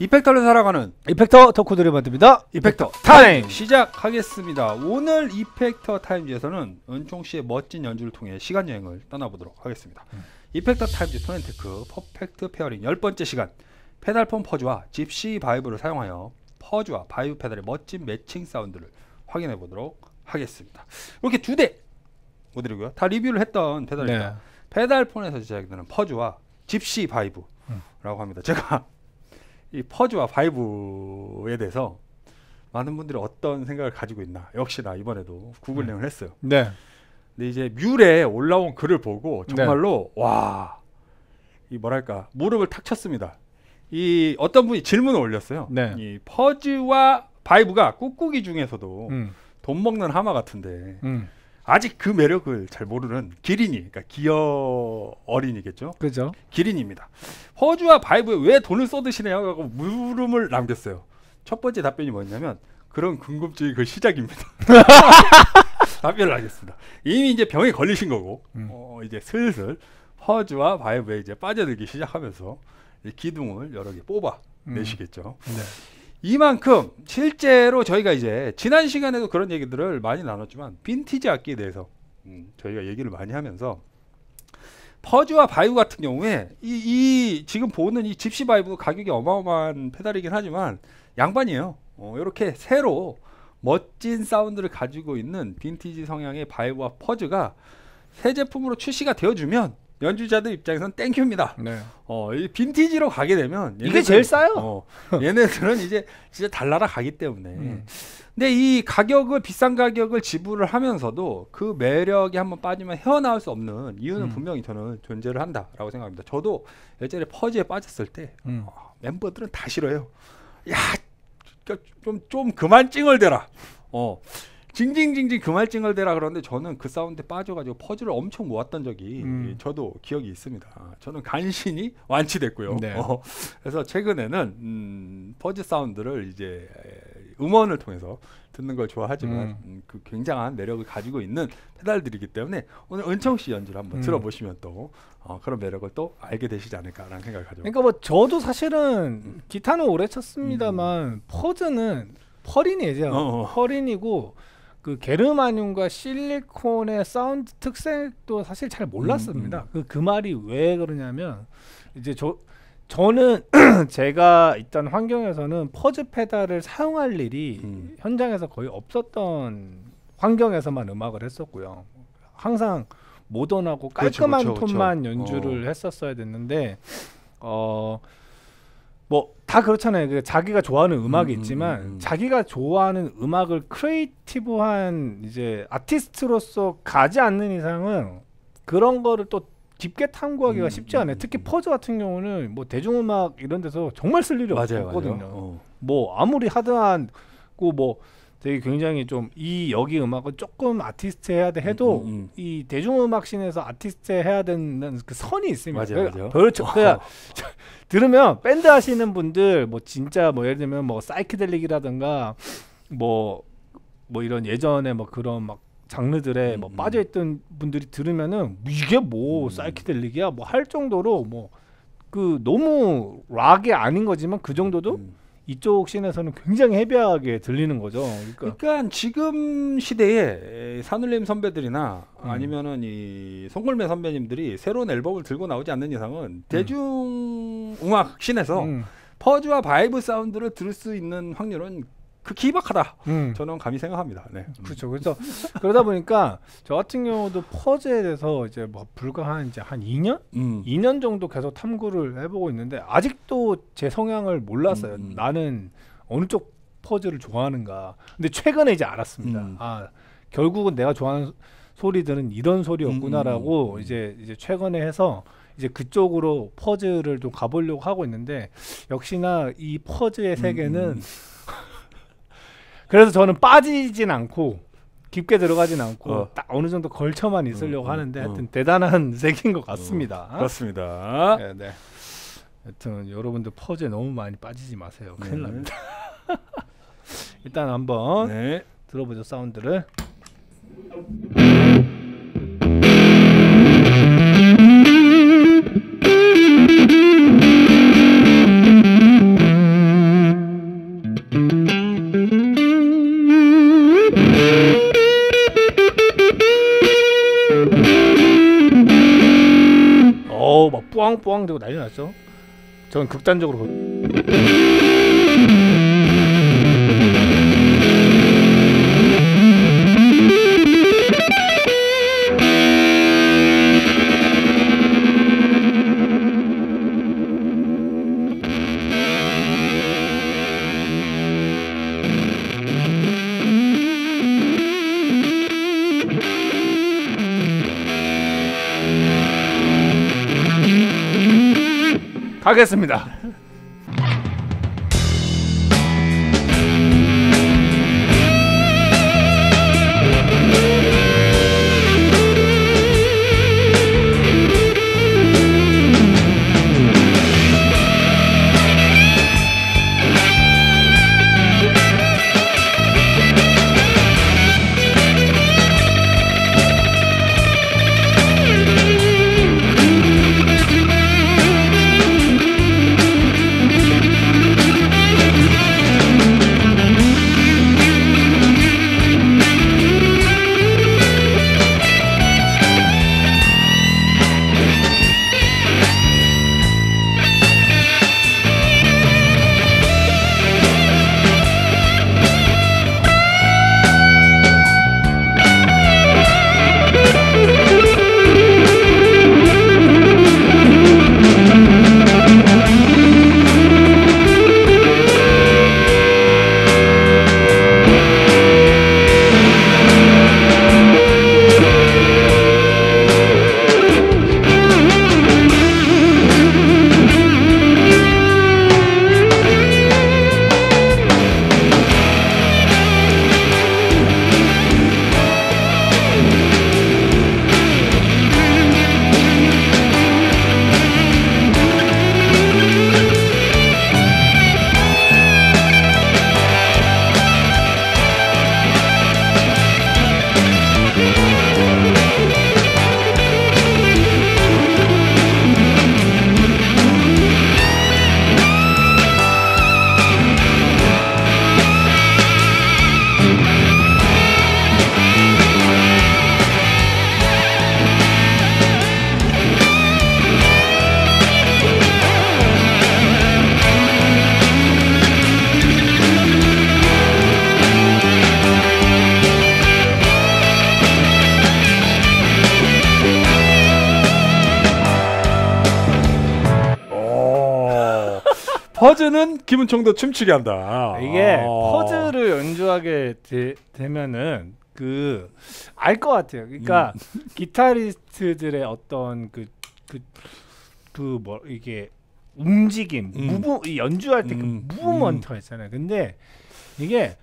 이펙터를 살아가는 이펙터 덕후들이 만듭니다. 이펙터 타임 시작하겠습니다. 오늘 이펙터 타임즈에서는 은총씨의 멋진 연주를 통해 시간여행을 떠나보도록 하겠습니다. 이펙터 타임즈 톤앤테크 퍼펙트 페어링 10번째 시간, 페달폰 퍼즈와 집시 바이브를 사용하여 퍼즈와 바이브 페달의 멋진 매칭 사운드를 확인해보도록 하겠습니다. 이렇게 두 대 모델이고요. 다 리뷰를 했던 페달입니다. 네. 페달폰에서 제작되는 퍼즈와 집시 바이브라고 합니다. 제가 이 퍼즈와 바이브에 대해서 많은 분들이 어떤 생각을 가지고 있나, 역시나 이번에도 구글링을 했어요. 네. 근데 이제 뮬에 올라온 글을 보고 정말로 네. 와, 이 뭐랄까, 무릎을 탁 쳤습니다. 이 어떤 분이 질문을 올렸어요. 네. 이 퍼즈와 바이브가 꾹꾹이 중에서도 돈 먹는 하마 같은데 아직 그 매력을 잘 모르는 기린이, 그러니까 기어 어린이겠죠. 그죠. 기린입니다. 퍼즈와 바이브에 왜 돈을 쏟으시네요? 하고 물음을 남겼어요. 첫 번째 답변이 뭐였냐면 그런 궁금증이 그 시작입니다. 답변을 하겠습니다. 이미 이제 병에 걸리신 거고 이제 슬슬 퍼즈와 바이브에 이제 빠져들기 시작하면서 기둥을 여러 개 뽑아 내시겠죠. 네. 이만큼 실제로 저희가 이제 지난 시간에도 그런 얘기들을 많이 나눴지만 빈티지 악기에 대해서 저희가 얘기를 많이 하면서 퍼즈와 바이브 같은 경우에 이 지금 보는 이 집시 바이브 가격이 어마어마한 페달이긴 하지만 양반이에요. 이렇게 새로 멋진 사운드를 가지고 있는 빈티지 성향의 바이브와 퍼즈가 새 제품으로 출시가 되어주면 연주자들 입장에선 땡큐입니다. 네. 이 빈티지로 가게 되면 이게 제일 싸요. 얘네들은 이제 진짜 달나라 가기 때문에. 근데 이 가격을, 비싼 가격을 지불을 하면서도 그 매력에 한번 빠지면 헤어나올 수 없는 이유는 분명히 저는 존재를 한다라고 생각합니다. 저도 예전에 퍼즈에 빠졌을 때 멤버들은 다 싫어요. 야, 좀 그만 찡얼대라. 징징징징 그만 찡얼대라. 그런데 저는 그 사운드에 빠져가지고 퍼즐을 엄청 모았던 적이 저도 기억이 있습니다. 저는 간신히 완치됐고요. 네. 그래서 최근에는 퍼즐 사운드를 이제 음원을 통해서 듣는 걸 좋아하지만 그 굉장한 매력을 가지고 있는 페달들이기 때문에 오늘 은총 씨 연주를 한번 들어보시면 또 그런 매력을 또 알게 되시지 않을까라는 생각을 가져요. 그러니까 뭐 저도 사실은 기타는 오래 쳤습니다만 퍼즐은 펄인이죠. 펄인이고 그 게르마늄과 실리콘의 사운드 특색도 사실 잘 몰랐습니다. 그 말이 왜 그러냐면 이제 저는 제가 있던 환경에서는 퍼즈 페달을 사용할 일이 현장에서 거의 없었던 환경에서만 음악을 했었고요. 항상 모던하고 깔끔한 톤만 연주를 했었어야 됐는데 뭐 다 그렇잖아요. 그 자기가 좋아하는 음악이 있지만 자기가 좋아하는 음악을 크리에이티브한 이제 아티스트로서 가지 않는 이상은 그런 거를 또 깊게 탐구하기가 쉽지 않아요. 특히 퍼즈 같은 경우는 뭐 대중음악 이런 데서 정말 쓸 일이 없거든요. 뭐 아무리 하드하고 뭐 되게 굉장히 좀 이 여기 음악은 조금 아티스트 해야 돼 해도 이 대중음악 씬에서 아티스트 해야 되는 그 선이 있습니다. 맞아요. 그러니까 들으면 밴드 하시는 분들 뭐 진짜 뭐 예를 들면 뭐 사이키델릭이라든가 뭐 이런 예전에 뭐 그런 막 장르들에 뭐 빠져있던 분들이 들으면은 이게 뭐 사이키델릭이야 뭐 할 정도로 뭐 그 너무 락이 아닌 거지만 그 정도도 이쪽 씬에서는 굉장히 헤비하게 들리는 거죠. 그러니까 지금 시대에 산울림 선배들이나 아니면은 이 송골매 선배님들이 새로운 앨범을 들고 나오지 않는 이상은 대중 음악 씬에서 퍼즈와 바이브 사운드를 들을 수 있는 확률은 극히 희박하다. 저는 감히 생각합니다. 네. 그렇죠. 그래서 그러다 보니까 저 같은 경우도 퍼즈에 대해서 이제 뭐 불과 한 2년? 2년 정도 계속 탐구를 해보고 있는데 아직도 제 성향을 몰랐어요. 나는 어느 쪽 퍼즈를 좋아하는가. 근데 최근에 이제 알았습니다. 아, 결국은 내가 좋아하는 소리들은 이런 소리였구나라고 이제 최근에 해서 이제 그쪽으로 퍼즈를 좀 가보려고 하고 있는데 역시나 이 퍼즈의 세계는 그래서 저는 빠지진 않고 깊게 들어가진 않고 딱 어느 정도 걸쳐만 있으려고 하는데 하여튼 대단한 색인 것 같습니다. 그렇습니다. 네, 네. 하여튼 여러분들 퍼즈에 너무 많이 빠지지 마세요. 큰일 납니다. 일단 한번 네. 들어보죠. 사운드를. 뽀앙뽀앙 되고 난리 났죠. 저는 극단적으로 가겠습니다. 퍼즈는 김은총도 춤추게 한다. 이게 퍼즈를 연주하게 되면은 그 알 것 같아요. 그러니까 기타리스트들의 어떤 뭐 이게 움직임, 무브 연주할 때 그 무브먼트가 있잖아요. 근데 이게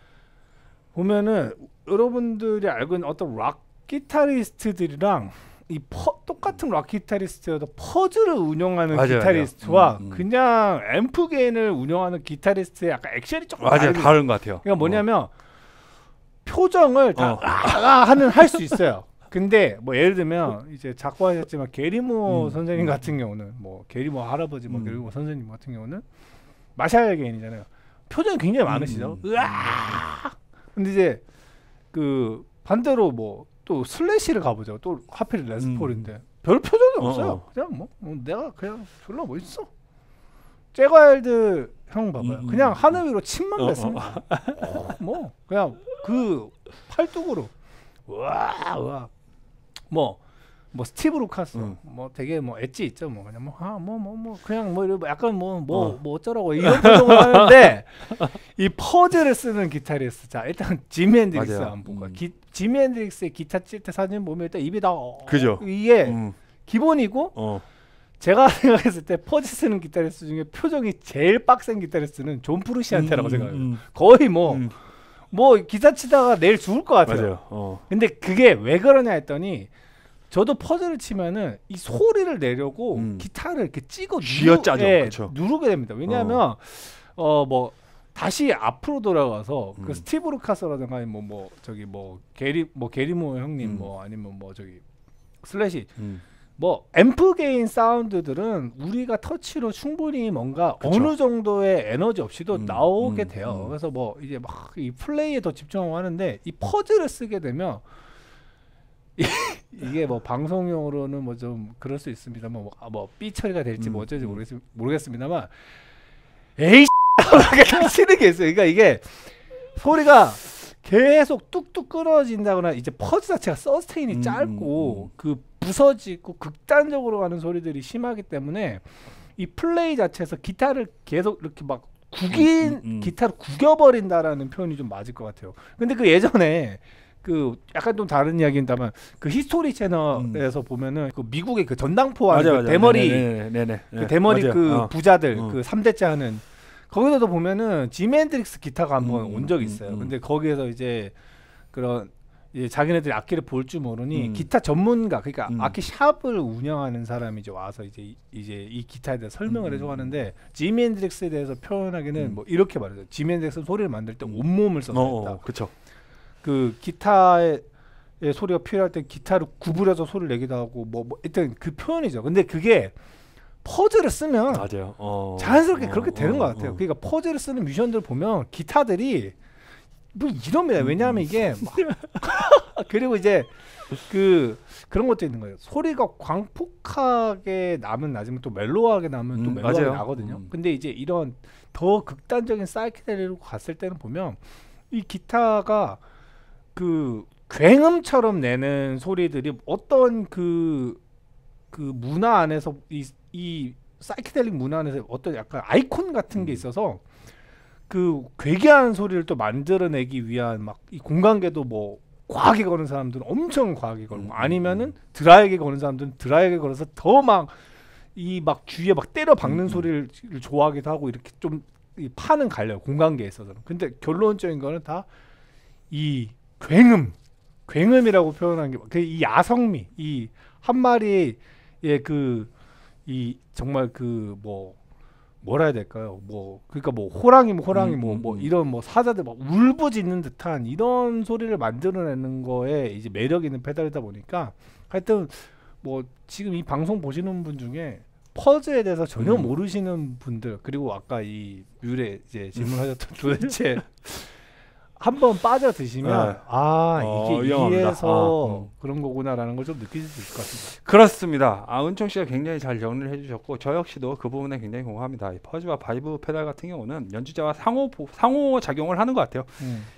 보면은 여러분들이 알고 있는 어떤 락 기타리스트들이랑 이 똑같은 락 기타리스트여도 퍼즈를 운영하는 맞아요, 기타리스트와 그냥 앰프 게인을 운영하는 기타리스트의 약간 액션이 조금 다른 것 같아요. 그러니까 뭐냐면 표정을 다 하는 할 수 있어요. 근데 뭐 예를 들면 이제 작곡하셨지만 게리모 선생님 같은 경우는 뭐 게리모 할아버지 뭐 게리모 선생님 같은 경우는 마샬 게인이잖아요. 표정이 굉장히 많으시죠. 근데 이제 그 반대로 뭐 또 슬래시를 가보죠. 또 하필 레스폴인데 별 표정이 없어요. 그냥 뭐 내가 그냥 별로 멋있어. 제과일드 형 봐봐요. 그냥 하늘 위로 침만 뱉습니다. 뭐 그냥 그 팔뚝으로 와 뭐 스티브 루카스 뭐 되게 뭐 엣지 있죠. 뭐 그냥 그냥 약간 뭐 어쩌라고 이런 표정을 하는데 이 퍼즐을 쓰는 기타리스트. 자 일단 지미 헨드릭스 안 볼까. 지미 헨드릭스의 기타 칠 때 사진 보면 일단 입이 다 그죠. 이게 기본이고 제가 생각했을 때 퍼즐 쓰는 기타리스트 중에 표정이 제일 빡센 기타리스트는 존 프루시안테라고 생각해요. 거의 뭐 기타 치다가 내일 죽을 것 같아요. 맞아요. 근데 그게 왜 그러냐 했더니 저도 퍼즐을 치면은 이 소리를 내려고 기타를 이렇게 찍어 누르게 됩니다. 왜냐하면 뭐 다시 앞으로 돌아가서 그 스티브 루카스라든가 뭐 저기 게리모 형님 뭐 아니면 뭐 저기 슬래시 뭐 앰프 게인 사운드들은 우리가 터치로 충분히 뭔가 어느 정도의 에너지 없이도 나오게 돼요. 그래서 뭐 이제 막 이 플레이에 더 집중하고 하는데 이 퍼즐을 쓰게 되면 이게 뭐 방송용으로는 뭐 좀 그럴 수 있습니다. 뭐 삐 처리가 될지 뭐 어쩔지 모르겠습니다만 에이 딱 치는 게 있어요. 그러니까 이게 소리가 계속 뚝뚝 끊어진다거나 이제 퍼즈 자체가 서스테인이 짧고 그 부서지고 극단적으로 가는 소리들이 심하기 때문에 이 플레이 자체에서 기타를 계속 이렇게 막 구긴 기타를 구겨버린다라는 표현이 좀 맞을 것 같아요. 근데 그 예전에 그 약간 좀 다른 이야기입니다만 그 히스토리 채널에서 보면은 그 미국의 그 전당포와 그 대머리 그 대머리 맞아요. 그 부자들 그 3대째 하는 거기서도 보면은 지미 헨드릭스 기타가 한번 온 적이 있어요. 근데 거기에서 이제 그런 이제 자기네들이 악기를 볼 줄 모르니 기타 전문가 그러니까 악기 샵을 운영하는 사람이 이제 와서 이제 이 기타에 대해서 설명을 해줘 하는데 지미 헨드릭스에 대해서 표현하기는 뭐 이렇게 말해요. 지미 헨드릭스는 소리를 만들 때 온몸을 써서 했다. 그렇죠. 그 기타의 소리가 필요할 때 기타를 구부려서 소리를 내기도 하고 뭐 일단 그 표현이죠. 근데 그게 퍼즈를 쓰면 맞아요. 자연스럽게 그렇게 되는 것 같아요. 그러니까 퍼즈를 쓰는 뮤지션들 보면 기타들이 뭐 이럽니다. 왜냐하면 이게 그리고 이제 그런 것도 있는 거예요. 소리가 광폭하게 나면 나지만 또 멜로하게 나면 또 멜로하게 맞아요. 나거든요. 근데 이제 이런 더 극단적인 사이키델리로 갔을 때는 보면 이 기타가 그 굉음처럼 내는 소리들이 어떤 그 문화 안에서 이 사이키델릭 문화 안에서 어떤 약간 아이콘 같은 게 있어서 그 괴기한 소리를 또 만들어내기 위한 막 이 공간계도 뭐 과하게 거는 사람들은 엄청 과하게 걸고 아니면은 드라이하게 거는 사람들은 드라이하게 걸어서 더 막 이 막 주위에 막 때려 박는 소리를 좋아하기도 하고 이렇게 좀 이 파는 갈려요. 공간계에 있어서는. 근데 결론적인 거는 다 이 굉음이라고 표현한 게 그 이 야성미 이 한 마리의 그 이 정말 그 뭐라 해야 될까요? 뭐 그러니까 뭐 호랑이 뭐 이런 뭐 사자들 막 울부짖는 듯한 이런 소리를 만들어내는 거에 이제 매력 있는 페달이다 보니까 하여튼 뭐 지금 이 방송 보시는 분 중에 퍼즈에 대해서 전혀 모르시는 분들 그리고 아까 이 뮬에 이제 질문하셨던 도대체 한번 빠져 드시면 이게 이래서 그런 거구나라는 걸 좀 느끼실 수 있을 것 같습니다. 그렇습니다. 은총 씨가 굉장히 잘 정리를 해주셨고 저 역시도 그 부분에 굉장히 공감합니다. 퍼즈와 바이브 페달 같은 경우는 연주자와 상호 작용을 하는 것 같아요.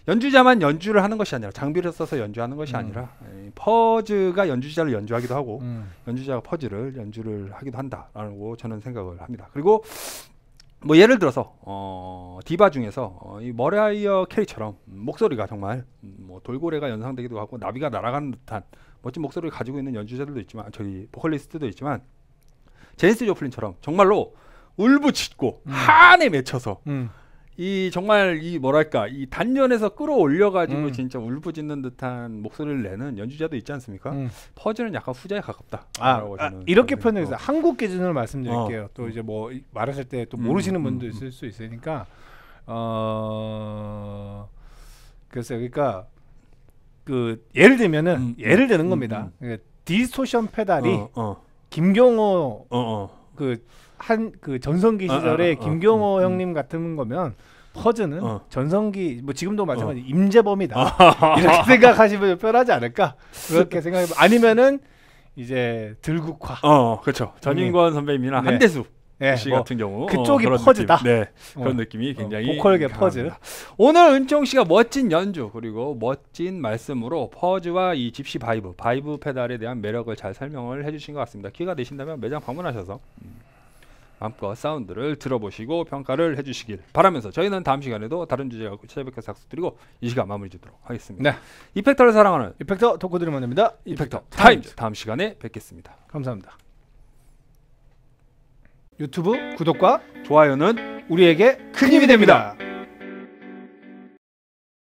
연주자만 연주를 하는 것이 아니라 장비를 써서 연주하는 것이 아니라 퍼즈가 연주자를 연주하기도 하고 연주자가 퍼즈를 연주를 하기도 한다라고 저는 생각을 합니다. 그리고 뭐 예를 들어서 디바 중에서 이 머라이어 캐리처럼 목소리가 정말 뭐 돌고래가 연상되기도 하고 나비가 날아가는 듯한 멋진 목소리를 가지고 있는 연주자들도 있지만 저기 보컬리스트도 있지만 제니스 조플린처럼 정말로 울부짖고 한에 맺혀서 이 정말 이 뭐랄까 이 단련에서 끌어올려가지고 진짜 울부짖는 듯한 목소리를 내는 연주자도 있지 않습니까? 퍼즈는 약간 후자에 가깝다. 이렇게 표현해서 한국 기준으로 말씀드릴게요. 또 이제 뭐 말했을 때 또 모르시는 분도 있을 수 있으니까 글쎄요. 그러니까 그 예를 들면은 예를 드는 겁니다. 디스토션 페달이 김경호 그 전성기 시절에 김경호 형님 같은 거면 퍼즈는 전성기 뭐 지금도 마찬가지 임재범이다 이렇게 생각하시면 편하지 않을까 그렇게 생각해 아니면은 이제 들국화 그렇죠 전인권 선배님이나 네. 한대수 씨 같은 경우 그쪽이 퍼즈다 느낌. 네. 그런 느낌이 굉장히 보컬계 퍼즈 오늘 은총 씨가 멋진 연주 그리고 멋진 말씀으로 퍼즈와 이 집시 바이브 페달에 대한 매력을 잘 설명을 해주신 것 같습니다. 기회가 되신다면 매장 방문하셔서 마음껏 사운드를 들어보시고 평가를 해주시길 바라면서 저희는 다음 시간에도 다른 주제와 찾아뵙겠습니다. 약속드리고 이 시간 마무리 짓도록 하겠습니다. 네. 이펙터를 사랑하는 이펙터 덕후들이 만납니다. 이펙터 타임즈 다음 시간에 뵙겠습니다. 감사합니다. 유튜브 구독과 좋아요는 우리에게 큰 힘이 됩니다.